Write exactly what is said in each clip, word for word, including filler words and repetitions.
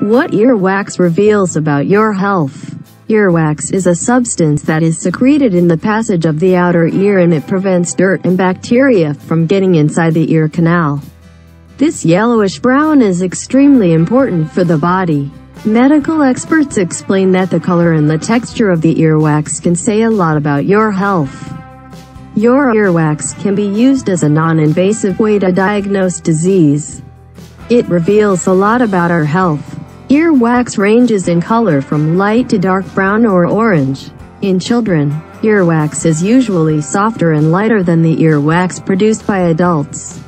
What earwax reveals about your health. Earwax is a substance that is secreted in the passage of the outer ear, and it prevents dirt and bacteria from getting inside the ear canal. This yellowish brown is extremely important for the body. Medical experts explain that the color and the texture of the earwax can say a lot about your health. Your earwax can be used as a non-invasive way to diagnose disease. It reveals a lot about our health. Earwax ranges in color from light to dark brown or orange. In children, earwax is usually softer and lighter than the earwax produced by adults.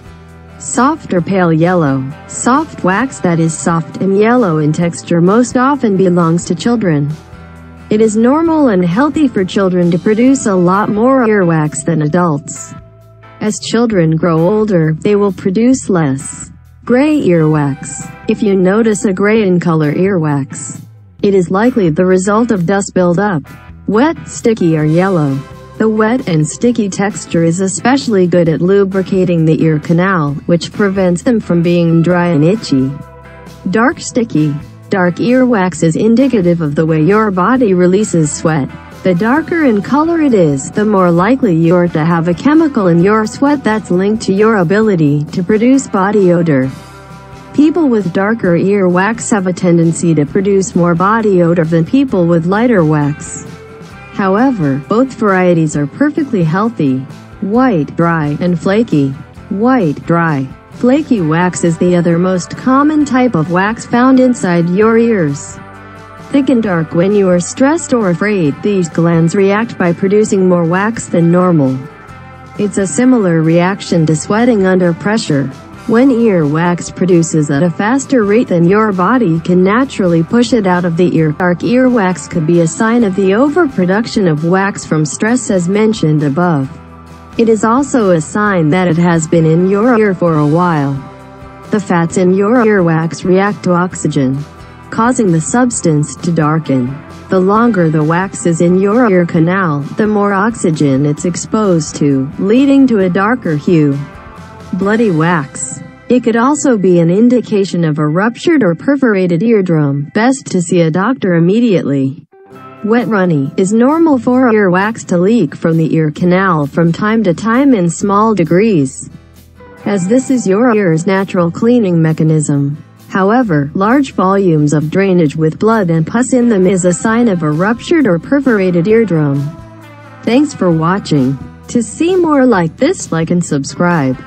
Soft or pale yellow. Soft wax that is soft and yellow in texture most often belongs to children. It is normal and healthy for children to produce a lot more earwax than adults. As children grow older, they will produce less. Gray earwax. If you notice a gray in color earwax, it is likely the result of dust buildup. Wet, sticky or yellow. The wet and sticky texture is especially good at lubricating the ear canal, which prevents them from being dry and itchy. Dark sticky. Dark earwax is indicative of the way your body releases sweat. The darker in color it is, the more likely you're to have a chemical in your sweat that's linked to your ability to produce body odor. People with darker earwax have a tendency to produce more body odor than people with lighter wax. However, both varieties are perfectly healthy. White, dry, and flaky. White, dry, flaky wax is the other most common type of wax found inside your ears. Thick and dark. When you are stressed or afraid, these glands react by producing more wax than normal. It's a similar reaction to sweating under pressure. When earwax produces at a faster rate than your body can naturally push it out of the ear, dark earwax could be a sign of the overproduction of wax from stress as mentioned above. It is also a sign that it has been in your ear for a while. The fats in your earwax react to oxygen, causing the substance to darken. The longer the wax is in your ear canal, the more oxygen it's exposed to, leading to a darker hue. Bloody wax. It could also be an indication of a ruptured or perforated eardrum. Best to see a doctor immediately. Wet runny. Is normal for earwax to leak from the ear canal from time to time in small degrees, as this is your ear's natural cleaning mechanism. However, large volumes of drainage with blood and pus in them is a sign of a ruptured or perforated eardrum. Thanks for watching. To see more like this, like and subscribe.